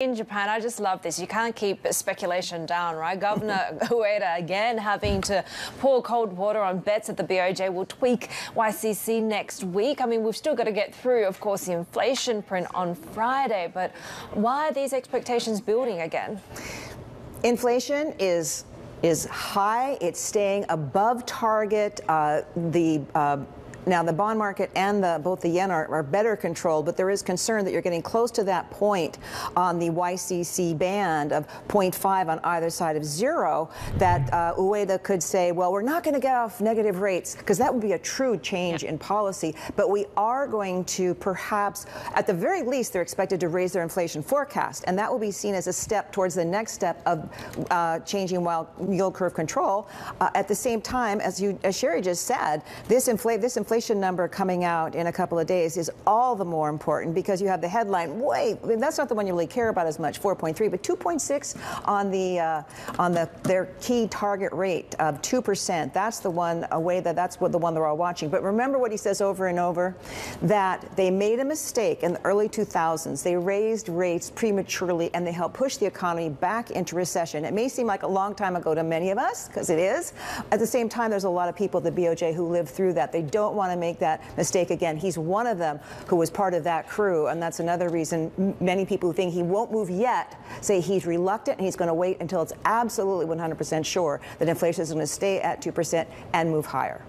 In Japan, I just love this. You can't keep speculation down, right? Governor Ueda again having to pour cold water on bets that the BOJ will tweak YCC next week. I mean, we've still got to get through, of course, the inflation print on Friday, but why are these expectations building again? Inflation is high. It's staying above target. Now, the bond market and both the yen are better controlled, but there is concern that you're getting close to that point on the YCC band of 0.5 on either side of zero that Ueda could say, well, we're not going to get off negative rates because that would be a true change in policy. But we are going to perhaps, at the very least, they're expected to raise their inflation forecast. And that will be seen as a step towards the next step of changing yield curve control. At the same time, as Sherry just said, this inflation number coming out in a couple of days is all the more important because you have the headline. Wait, I mean, that's not the one you really care about as much, 4.3, but 2.6 on their key target rate of 2%. That's the one that's the one they're all watching. But remember what he says over and over, that they made a mistake in the early 2000s. They raised rates prematurely and they helped push the economy back into recession. It may seem like a long time ago to many of us, because it is. At the same time, there's a lot of people at the BOJ who lived through that. They don't want to make that mistake again. He's one of them who was part of that crew, and that's another reason many people who think he won't move yet say he's reluctant and he's going to wait until it's absolutely 100% sure that inflation is going to stay at 2% and move higher.